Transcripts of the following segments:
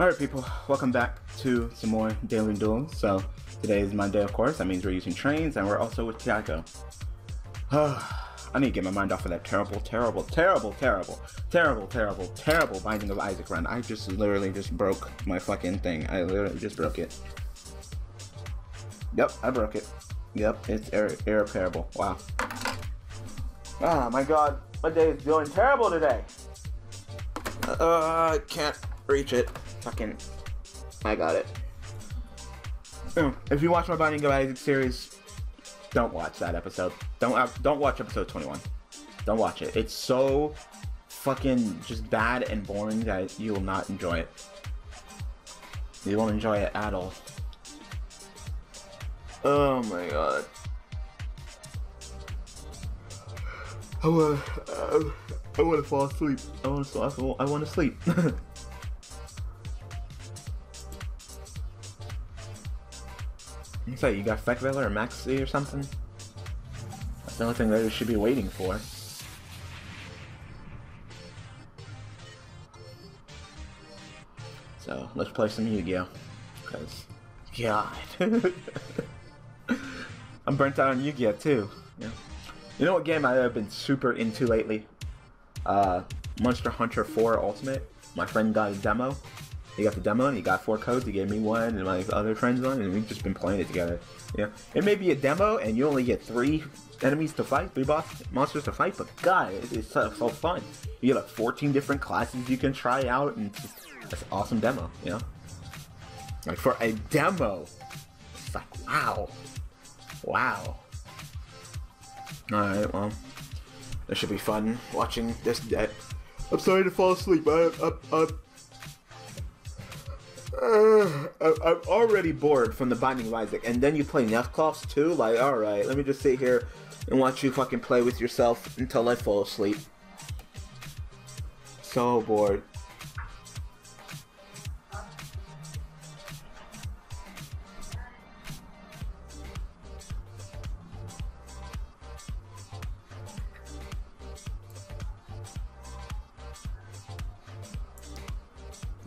Alright people, welcome back to some more Daily Duel. So today is Monday, of course. That means we're using trains and we're also with Tiago. I need to get my mind off of that terrible Binding of Isaac run. I just literally just broke my fucking thing. I literally just broke it. Yep, I broke it. Yep, it's irreparable. Wow. Oh my god, my day is doing terrible today. I can't reach it. Fucking, I got it. If you watch my Binding of Isaac series, don't watch that episode. Don't watch episode 21. Don't watch it. It's so fucking just bad and boring that you will not enjoy it. You won't enjoy it at all. Oh my god. I wanna fall asleep. I wanna sleep. So you got Effect Veiler or Maxi or something? That's the only thing that we should be waiting for. So let's play some Yu-Gi-Oh! Because god. I'm burnt out on Yu-Gi-Oh! Too. Yeah. You know what game I have been super into lately? Monster Hunter 4 Ultimate. My friend got a demo. He got the demo and he got 4 codes. He gave me one and my other friends one, and we've just been playing it together. Yeah, it may be a demo and you only get 3 enemies to fight, 3 boss monsters to fight, but god, it's so fun. You get like 14 different classes you can try out, and it's an awesome demo. You know, like for a demo, it's like wow, wow. All right, well, this should be fun watching this. I'm sorry to fall asleep. I'm already bored from the Binding of Isaac, and then you play Nefclaws too? Like, alright, let me just sit here and watch you fucking play with yourself until I fall asleep. So bored.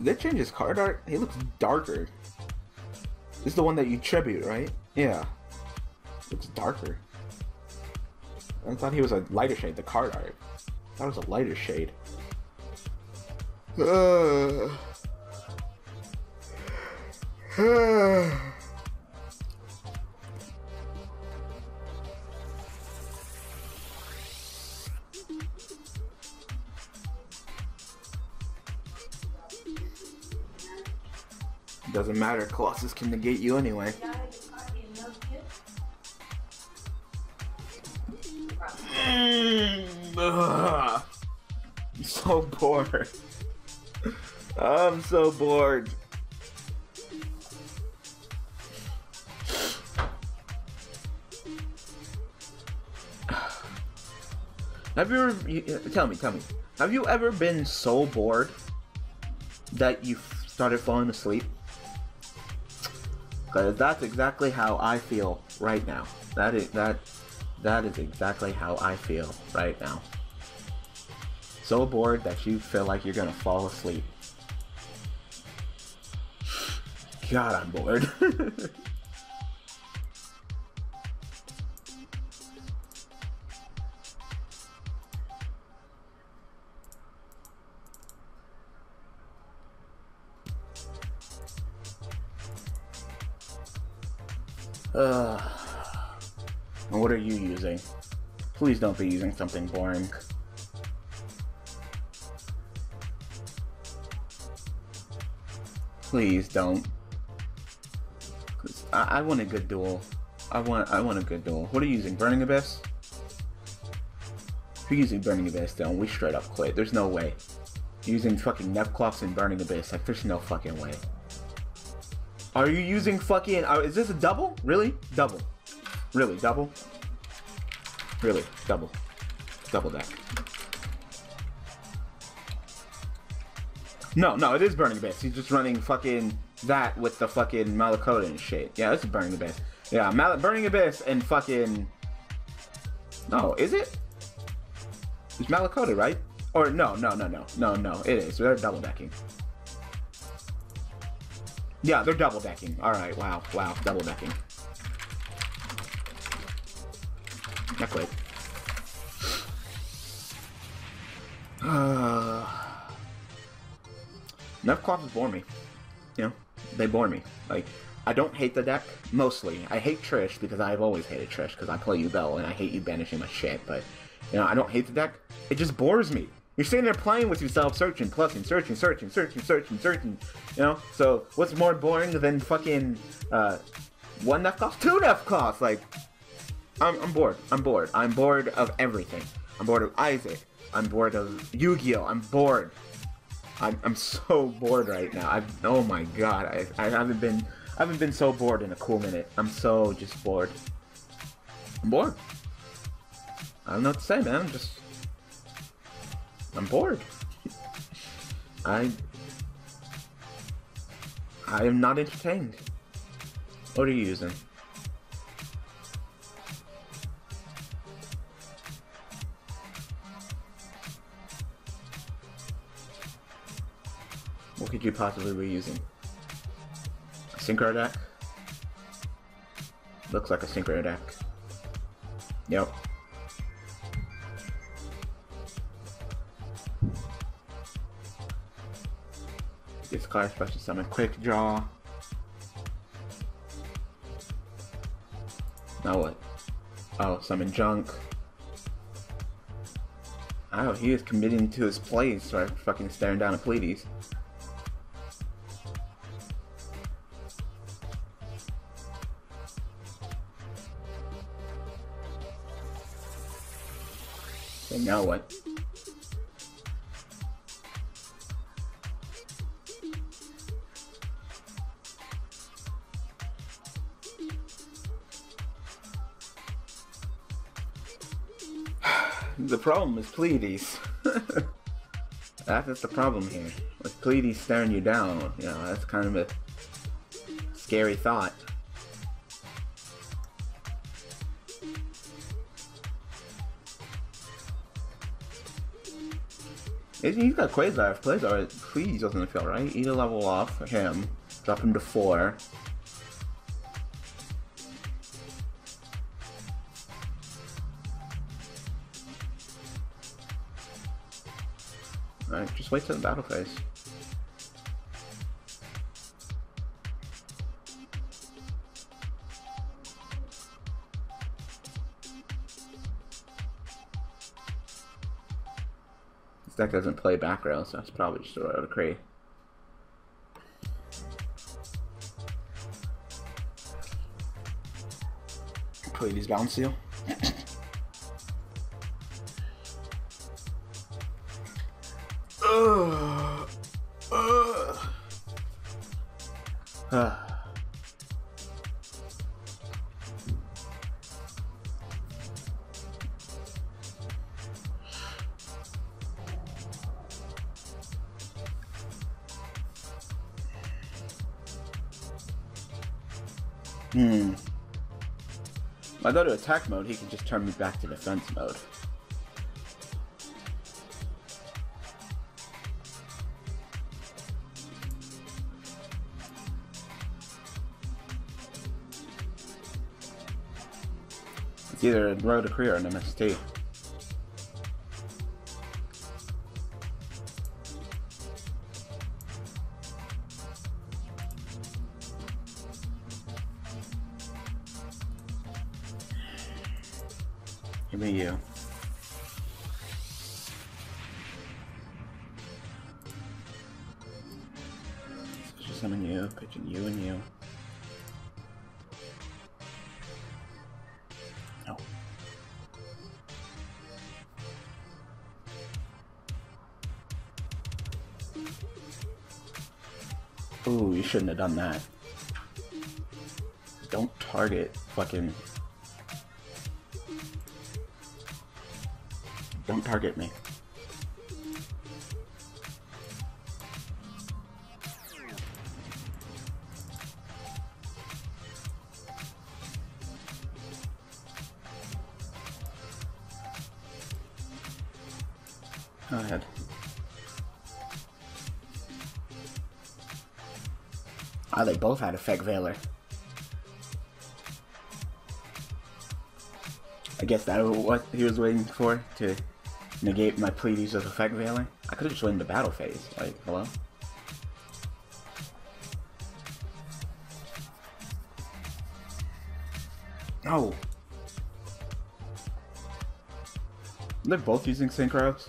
Did they change his card art? He looks darker. This is the one that you tribute, right? Yeah. Looks darker. I thought he was a lighter shade, the card art. I thought it was a lighter shade. Doesn't matter, Colossus can negate you anyway. I'm so bored. I'm so bored. Have you ever, tell me, have you ever been so bored that you started falling asleep? Because that's exactly how I feel right now. That is exactly how I feel right now. So bored that you feel like you're gonna fall asleep. God, I'm bored. And what are you using? Please don't be using something boring. Please don't. 'Cause I want a good duel. I want a good duel. What are you using? Burning Abyss? If you're using Burning Abyss, then we straight up quit. There's no way. Using fucking Nefclaws and Burning Abyss, like there's no fucking way. Are you using fucking... is this a double? Really? Double. Really? Double? Really? Double. Double deck. No, no, it is Burning Abyss. He's just running fucking that with the fucking Malakoda and shit. Yeah, this is Burning Abyss. Yeah, Burning Abyss and fucking... No, is it? It's Malakoda, right? Or no, no, no, no. No, no, it is. They're double decking. Yeah, they're double decking. Alright, wow, wow, double decking. Not quite. Nefclaws bore me. You know, they bore me. Like, I don't hate the deck, mostly. I hate Trish, because I've always hated Trish, because I play Yu-Gi-Oh, and I hate you banishing my shit, but, you know, I don't hate the deck. It just bores me. You're sitting there playing with yourself, searching, plucking, searching, searching, searching, searching, searching, you know? So, what's more boring than fucking, one Nefclaws, two Nefclaws? Like, I'm bored. I'm bored. I'm bored of everything. I'm bored of Isaac. I'm bored of Yu-Gi-Oh! I'm bored. I'm so bored right now. Oh my god, I haven't been so bored in a cool minute. I'm so just bored. I'm bored. I don't know what to say, man. I'm bored. I am not entertained. What are you using? What could you possibly be using? A synchro deck? Looks like a synchro deck. Yep. Discard, special summon, quick draw. Now what? Oh, summon junk. Oh, he is committing to his plays, so I'm fucking staring down at Pleiades. Now what? The problem is Pleiades. That's the problem here. With Pleiades staring you down, you know, that's kind of a scary thought. He's got Quasar. If Quasar, please doesn't feel right. Either level off him, drop him to 4. Alright, just wait till the battle phase. Deck doesn't play back rail, so that's probably just a royal decree. Pleiades balance seal. If I go to attack mode, he can just turn me back to defense mode. It's either a Royal Decree or an MST. Ooh, you shouldn't have done that. Don't target fucking... Don't target me. Go ahead. Oh, they both had Effect Veiler. I guess that was what he was waiting for, to negate my Pleiades with Effect Veiler. I could've just went into battle phase, like, hello? No! They're both using Synchros?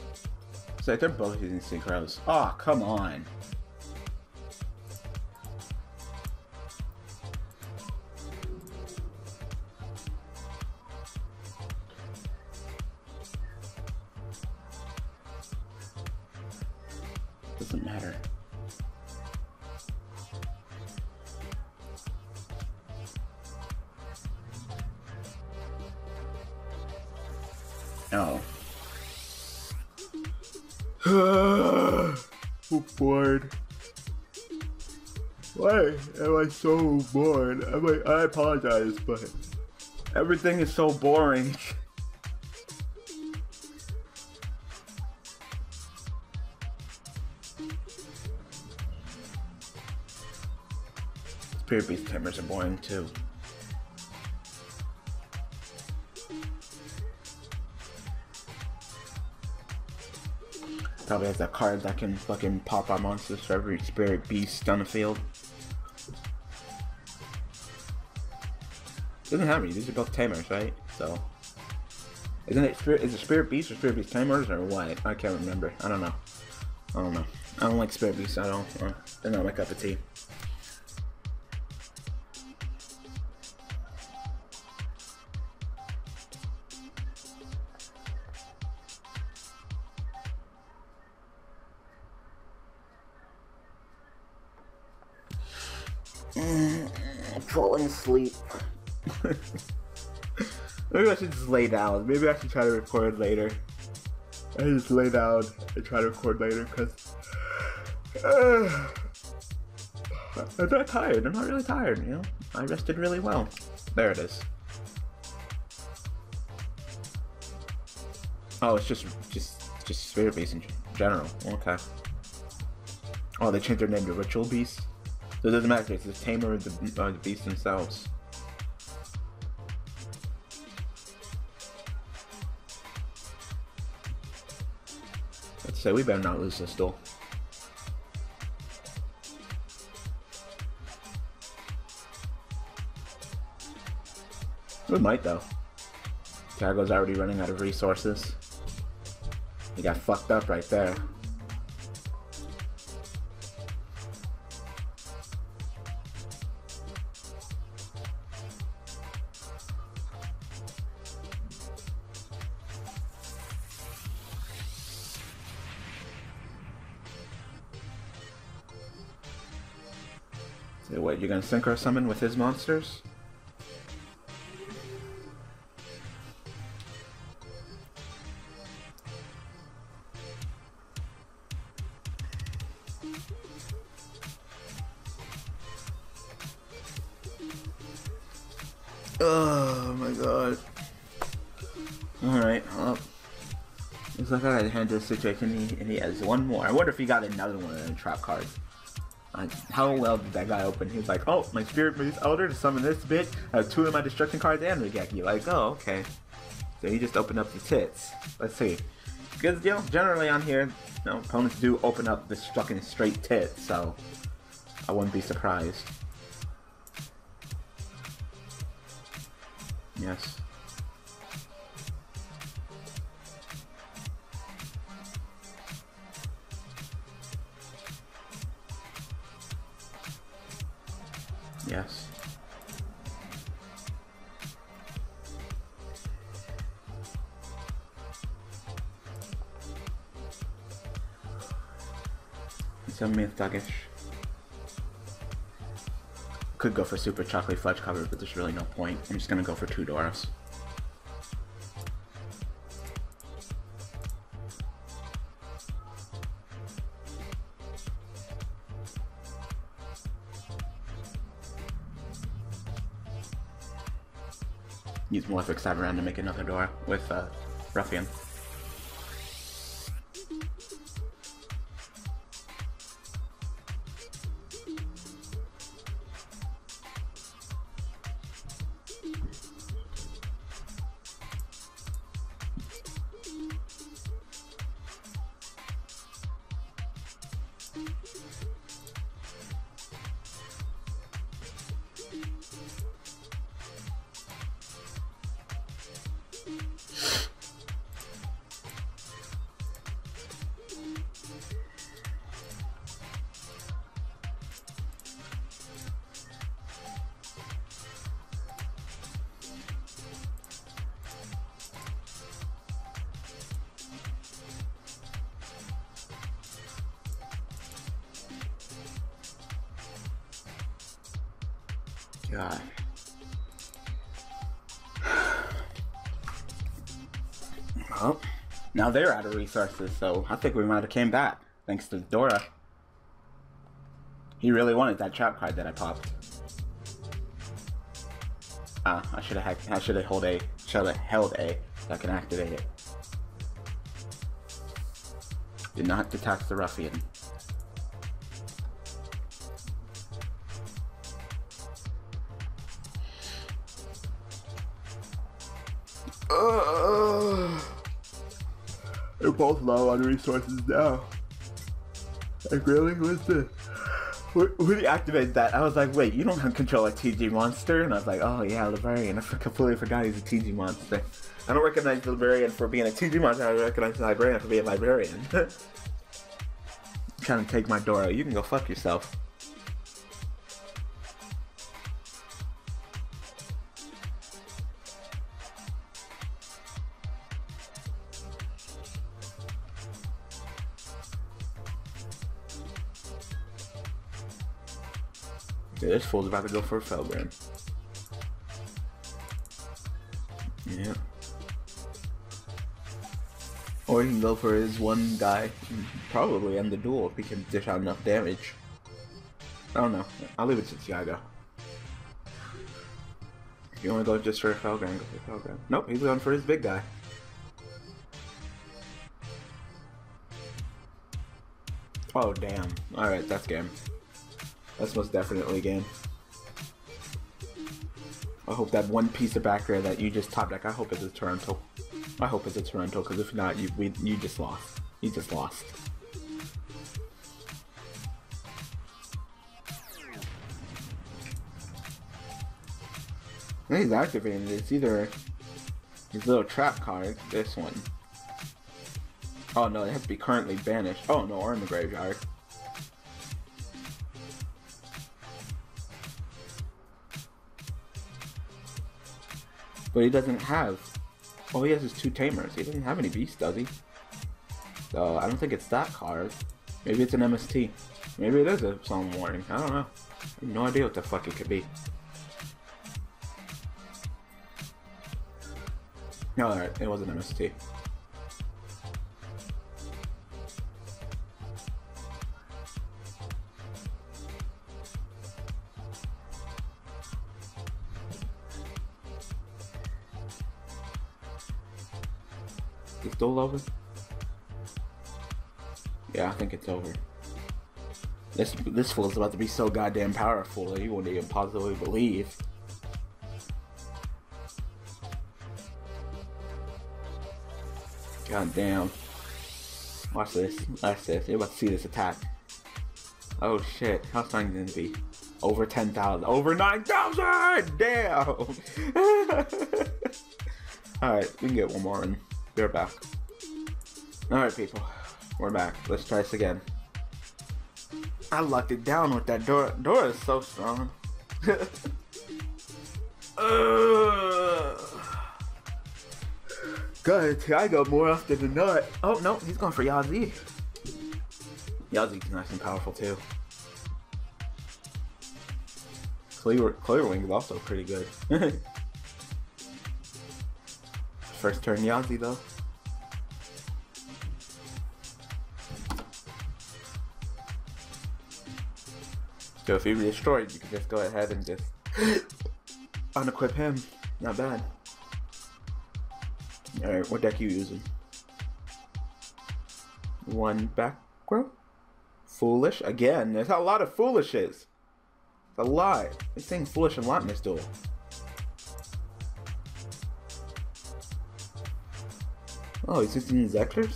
It's like, they're both using Synchros. Aw, come on! Doesn't matter. No. I'm bored. Why am I so bored? I apologize, but everything is so boring. Spirit Beast timers are boring too. Probably has a card that can fucking pop out monsters for every Spirit Beast on the field. Doesn't have any. These are both tamers, right? So, isn't it? Is it Spirit Beast or Spirit Beast tamers or what? I can't remember. I don't know. I don't know. I don't like Spirit Beasts. I don't. They're not my cup of tea. Falling asleep. Maybe I should just lay down. Maybe I should try to record later. I just lay down and try to record later because I'm not tired. I'm not really tired, you know? I rested really well. There it is. Oh, it's just Spirit Beast in general. Okay. Oh, they changed their name to Ritual Beast. So it doesn't matter if it's the tamer or the beast themselves. Let's say we better not lose this duel. We might though. Tiago's already running out of resources. He got fucked up right there. What, you're gonna synchro summon with his monsters? Oh my god. Alright, well, looks like I had to handle this situation and he has one more. I wonder if he got another one of the trap cards. How well did that guy open? He was like, oh, my Spirit Beast Elder to summon this bitch. I have two of my destruction cards and Raigeki. Like, oh, okay. So he just opened up the tits. Let's see. Because, you know, generally on here, you know, opponents do open up this fucking straight tit, so I wouldn't be surprised. Yes. Yes. It's a mint thuggish. Could go for super chocolate fudge covered, but there's really no point. I'm just gonna go for two Doras. Use Malefic Cyberman to make another Dora with Ruffian. God. Well, now they're out of resources, so I think we might have came back, thanks to Dora. He really wanted that trap card that I popped. Ah, I should have held A so I can activate it. Do not detach the Ruffian. They're both low on resources now. Like, really? What's this? We activated that. I was like, wait, you don't have control of TG monster? And I was like, oh yeah, Librarian. I completely forgot he's a TG monster. I don't recognize the Librarian for being a TG monster. I recognize the Librarian for being a Librarian. Trying to take my Dora. You can go fuck yourself. Dude, this fool's about to go for a Felgrim. Yeah. Or he can go for his one guy. Probably end the duel if he can dish out enough damage. I don't know. I'll leave it to Tiago. If you want to go just for a Felgrim, go for a Felgrim. Nope, he's going for his big guy. Oh, damn. Alright, that's game. That's most definitely game. I hope that one piece of back rare that you just top deck, I hope it's a Torrential. I hope it's a Torrential, because if not, you just lost. You just lost. When he's activated, it's either his little trap card, this one. Oh no, it has to be currently banished. Oh no, or in the graveyard. But he doesn't have, all he has is two Tamers. He doesn't have any Beasts, does he? So I don't think it's that card. Maybe it's an MST. Maybe it is a Solemn Warning. I don't know. I have no idea what the fuck it could be. No, alright, it was an MST. Is duel over? Yeah, I think it's over. This fool is about to be so goddamn powerful that you won't even possibly believe. Goddamn. Watch this. Watch this. You're about to see this attack. Oh shit. How's that going to be? Over 10,000. Over 9,000! Damn! Alright, we can get one more in. We're back. Alright people, we're back. Let's try this again. I locked it down with that Dora. Dora is so strong. Good, Tiago more often than not. Oh no, he's going for Yazi. Yazi's nice and powerful too. Clearwing is also pretty good. First turn Yazi though. So if you destroy it, you can just go ahead and just unequip him. Not bad. Alright, what deck are you using? One back row? Foolish? Again, there's a lot of Foolishes. It's a lot. This thing's Foolish a lot in this duel. Oh, he's using his Zectors?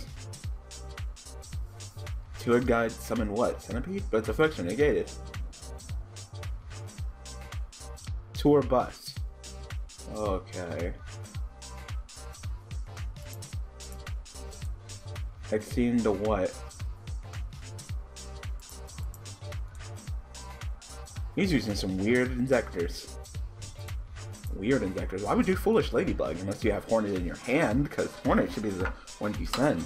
Tour Guide summon what? Centipede? But it's affection negated. Tour Bus. Okay. Exceeding the what? He's using some weird Zectors. Weird Injectors. Why would you Foolish Ladybug unless you have Hornet in your hand? Because Hornet should be the one you send.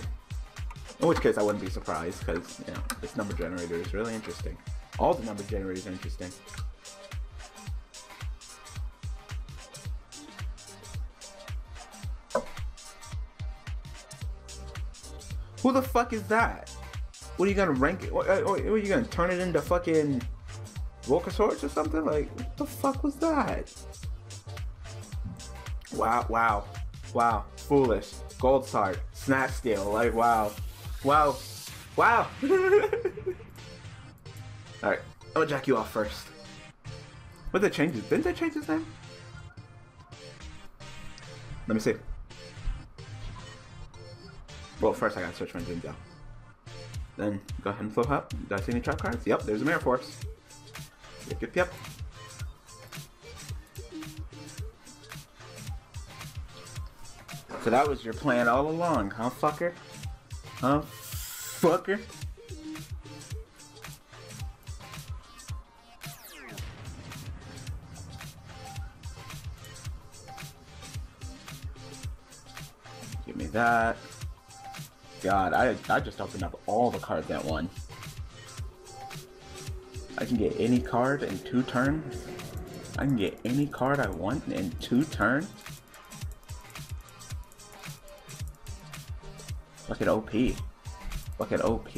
In which case I wouldn't be surprised because, you know, this number generator is really interesting. All the number generators are interesting. Who the fuck is that? What are you gonna rank it? What are you gonna turn it into fucking Volcasaurus or something? Like, what the fuck was that? Wow, wow, wow. Foolish, Goldstar, Snapsteel, like, wow. Wow, wow. Alright, I'm gonna jack you off first. What did they change? Didn't they change his name? Let me see. Well, first I gotta search my gym down. Then go ahead and flip up. Did I see any trap cards? Yep, there's a Mirror Force. Yep, yep, yep. So that was your plan all along, huh, fucker? Huh, fucker? Give me that. God, I just opened up all the cards at once. I can get any card in 2 turns. I can get any card I want in 2 turns. Look at OP. Look at OP.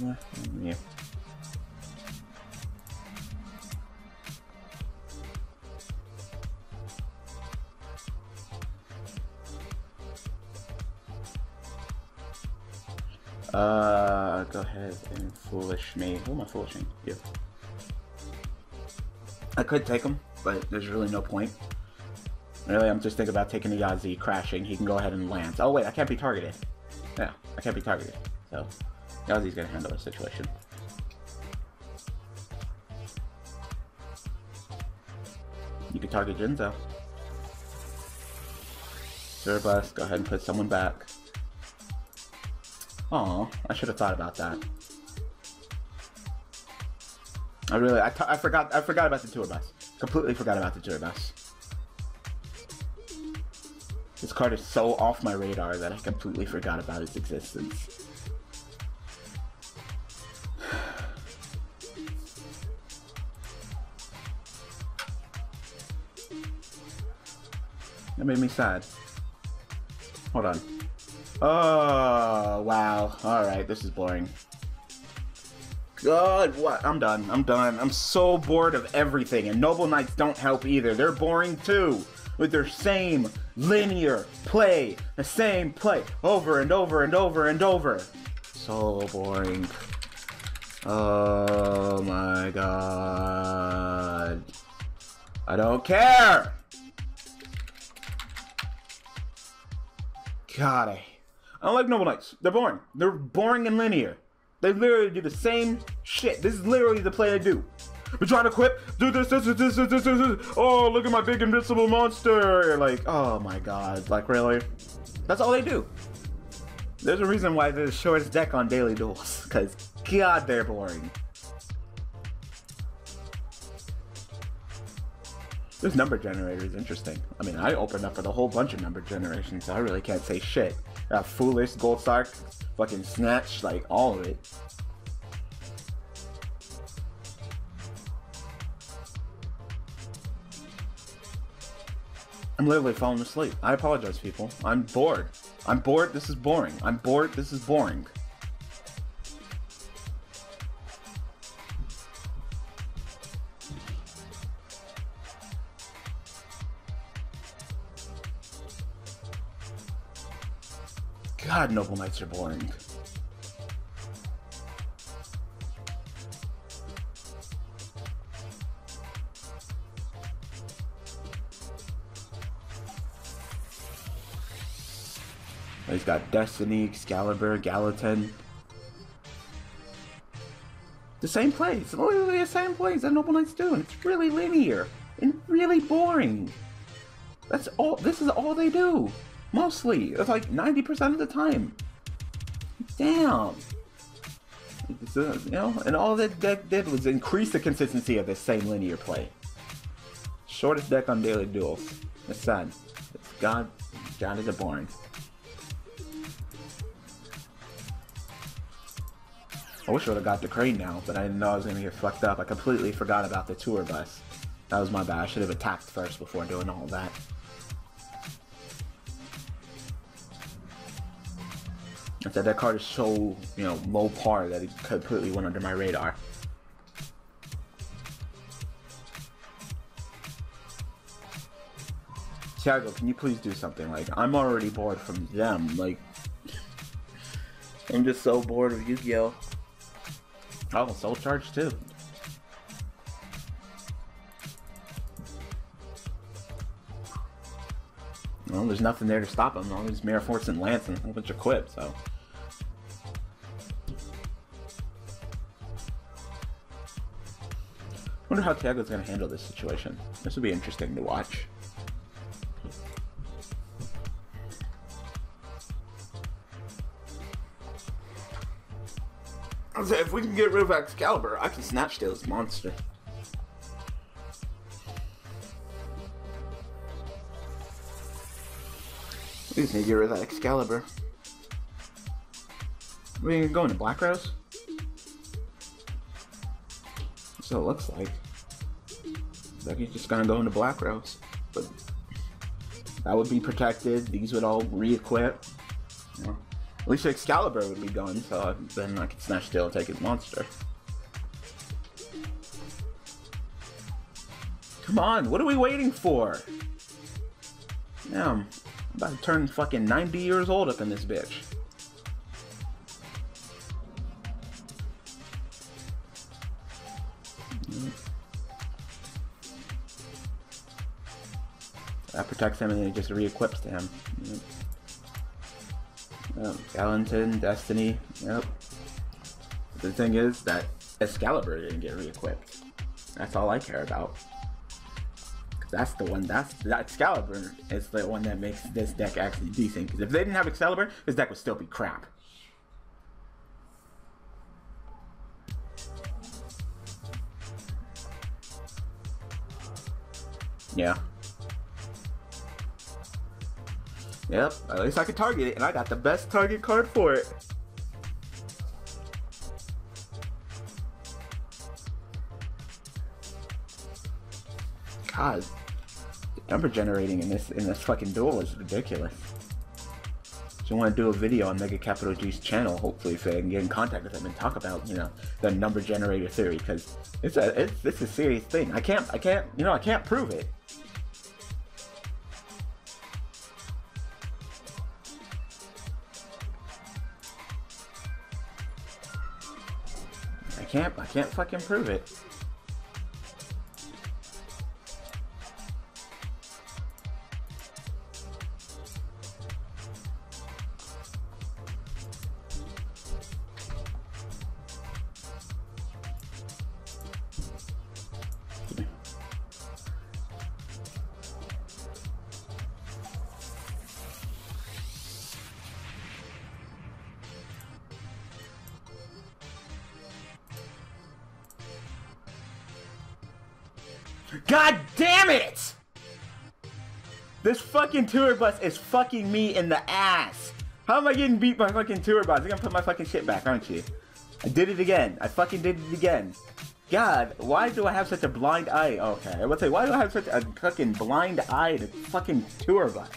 Yeah. Go ahead and foolish me. Who am I foolishing? You. I could take him, but there's really no point. Really, I'm just thinking about taking the Yazi, crashing. He can go ahead and land. Oh wait, I can't be targeted. Yeah, I can't be targeted. So, Yazi's gonna handle the situation. You can target Jinzo. Tour Bus, go ahead and put someone back. Aw, I should have thought about that. I forgot about the Tour Bus. Completely forgot about the Tour Bus. This card is so off my radar that I completely forgot about its existence. That made me sad. Hold on. Oh, wow. Alright, this is boring. God, what? I'm done. I'm done. I'm so bored of everything, and Noble Knights don't help either. They're boring too, with their same linear play. The same play over and over and over and over. So boring. Oh my god. I don't care! God, I don't like Noble Knights. They're boring. They're boring and linear. They literally do the same shit. This is literally the play they do. We're trying to quip. Do this. Oh, look at my big invincible monster. Like, oh my god. Like, really? That's all they do. There's a reason why they're the shortest deck on Daily Duels. Because, god, they're boring. This number generator is interesting. I mean, I opened up with a whole bunch of number generations, so I really can't say shit. Foolish, Goldstar, fucking Snatch, like, all of it. I'm literally falling asleep. I apologize, people. I'm bored. I'm bored. This is boring. I'm bored. This is boring. God, Noble Knights are boring. He's got Destiny, Excalibur, Gallatin. The same plays. It's literally the same plays that Noble Knights do, and it's really linear and really boring. That's all. This is all they do. Mostly. It's like 90% of the time. Damn. You know, and all that deck did was increase the consistency of this same linear play. Shortest deck on Daily Duels. That's sad. It's gone down to the barn. I wish I would have got the crane now, but I didn't know I was going to get fucked up. I completely forgot about the Tour Bus. That was my bad. I should have attacked first before doing all that. That card is so, you know, low par that it completely went under my radar. Tiago, can you please do something? Like, I'm already bored from them. Like, I'm just so bored of Yu-Gi-Oh. Oh, Soul Charge too. Well, there's nothing there to stop him. All these Mirror Force and Lance and a whole bunch of Quip, so. I wonder how Tiago's going to handle this situation. This would be interesting to watch. So if we can get rid of Excalibur, I can Snapsteel this monster. We just need to get rid of that Excalibur. We're going to Black Rose? That's what it looks like. Like he's just gonna go into Black Rose. But that would be protected, these would all re-equip. You know, at least Excalibur would be gone, so then I could Snapsteel and take his monster. Come on, what are we waiting for? Damn. I'm about to turn fucking 90 years old up in this bitch. That protects him and then it just re-equips to him. Yep. Valentin, Destiny, yep. But the thing is that Excalibur didn't get re-equipped. That's all I care about. That's the one, that Excalibur is the one that makes this deck actually decent. Because if they didn't have Excalibur, this deck would still be crap. Yeah. Yep, at least I could target it, and I got the best target card for it. God. Number generating in this fucking duel is ridiculous. So I want to do a video on Mega Capital G's channel, hopefully, if I can get in contact with him and talk about, you know, the number generator theory, because it's a serious thing. I can't, you know, I can't prove it. I can't fucking prove it. God damn it! This fucking tour bus is fucking me in the ass. How am I getting beat by fucking tour bus? You're gonna put my fucking shit back, aren't you? I did it again. I fucking did it again. God, why do I have such a blind eye? Okay, I would say, why do I have such a fucking blind eye to fucking tour bus?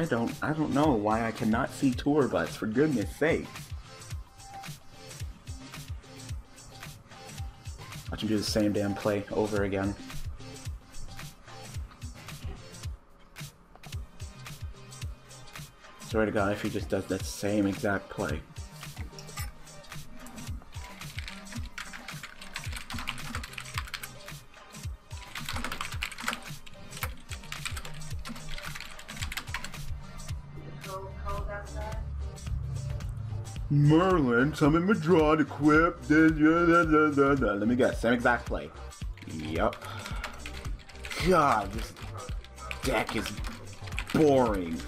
I don't know why I cannot see tour bus, for goodness sake. Watch him do the same damn play over again. Swear to God, if he just does that same exact play. Merlin, summon Madron, equip. Let me guess. Same exact play. Yup. God, this deck is boring.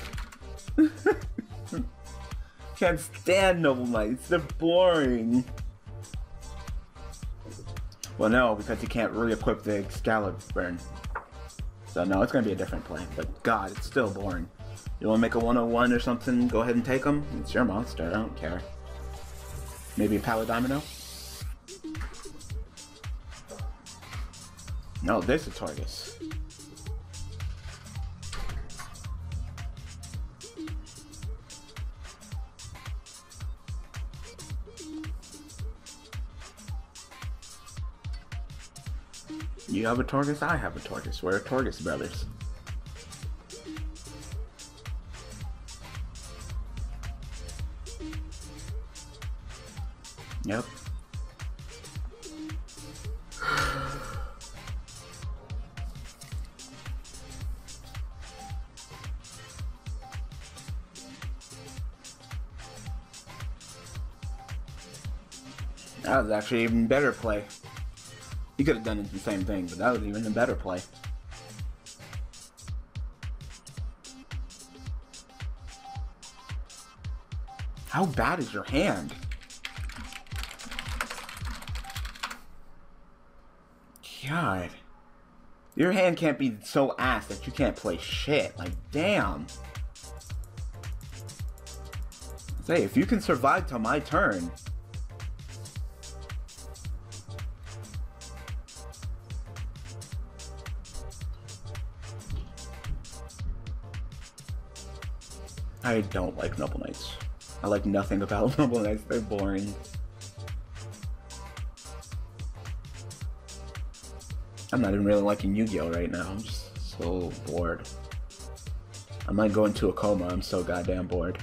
Can't stand Noble Knights. They're boring. Well, no, because you can't re-equip the Excalibur. So, no, it's going to be a different play. But, God, it's still boring. You want to make a 101 or something? Go ahead and take them. It's your monster. I don't care. Maybe a Paladino. No, there's the targets. You have a target, I have a target. We're targets, brothers. Yep. That was actually even better play. You could have done the same thing, but that was even a better play. How bad is your hand? God. Your hand can't be so ass that you can't play shit. Like, damn. Say, if you can survive till my turn. I don't like Noble Knights. I like nothing about Noble Knights. They're boring. I'm not even really liking Yu-Gi-Oh right now. I'm just so bored. I might go into a coma. I'm so goddamn bored.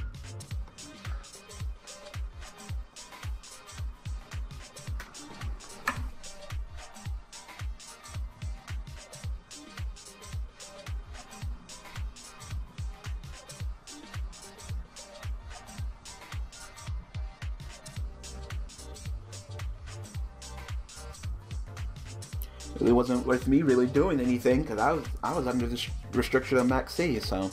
It wasn't with me really doing anything because I was under the restriction of Max C, so.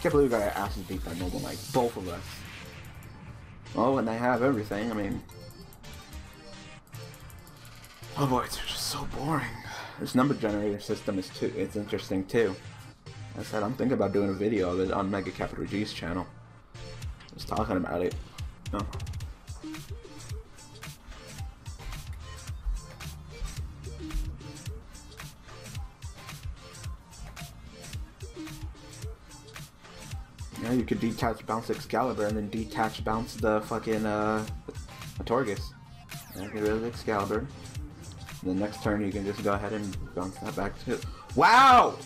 Can't believe we got our asses beat by Noble Knight, both of us. Oh, and they have everything, I mean. Oh boy, it's just so boring. This number generator system is too, it's interesting too. As I said, I'm thinking about doing a video of it on Mega Capital G's channel. Just talking about it. No. Yeah, you could detach bounce Excalibur and then detach bounce the fucking Torgus. And get rid of Excalibur. The next turn you can just go ahead and bounce that back too. Wow!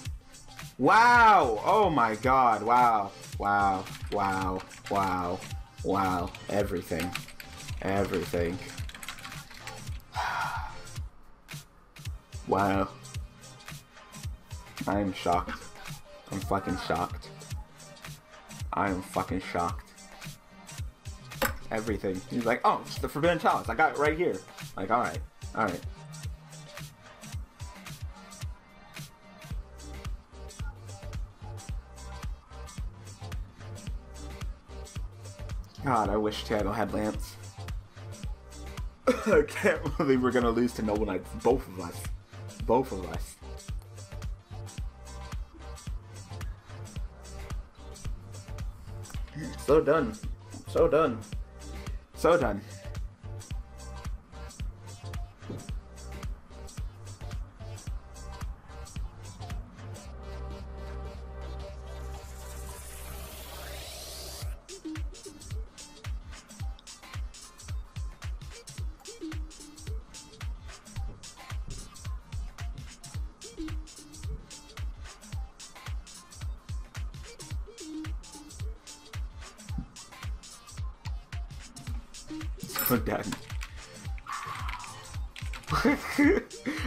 Wow! Oh my god, wow. Wow. Wow. Wow. Wow, everything. Everything. Wow. I am shocked. I'm fucking shocked. I am fucking shocked. Everything. He's like, oh, it's the Forbidden Chalice. I got it right here. Like, alright. Alright. God, I wish Tiago had Lance. I can't believe we're gonna lose to Noble Knights. Both of us. Both of us. So done. So done. So done. Done.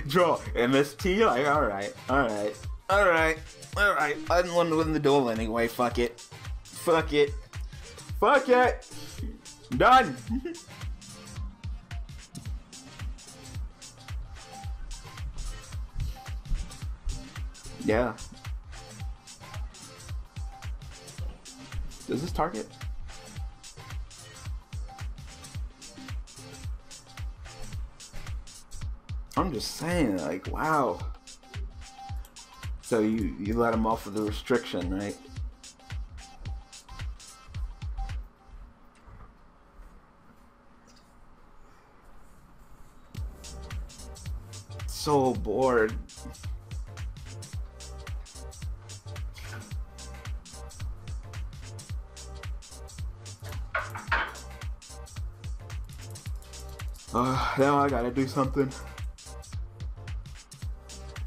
Draw MST. Like, alright, alright, alright, alright. I didn't want to win the duel anyway. Fuck it. Fuck it. Fuck it. Done. Yeah. Does this target? I'm just saying, like, wow. So you let him off of the restriction, right? so bored. Now I gotta do something.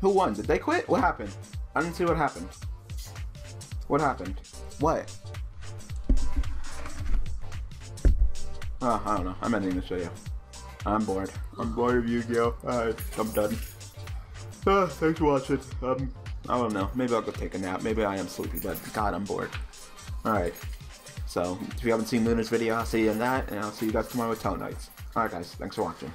Who won? Did they quit? What happened? I didn't see what happened. What happened? What? I don't know. I'm ending this video. I'm bored. I'm bored of Yu-Gi-Oh! Alright, I'm done. Thanks for watching. I don't know. Maybe I'll go take a nap. Maybe I am sleepy, but God, I'm bored. Alright. So, if you haven't seen Luna's video, I'll see you in that, and I'll see you guys tomorrow with Tower Knights. Alright guys, thanks for watching.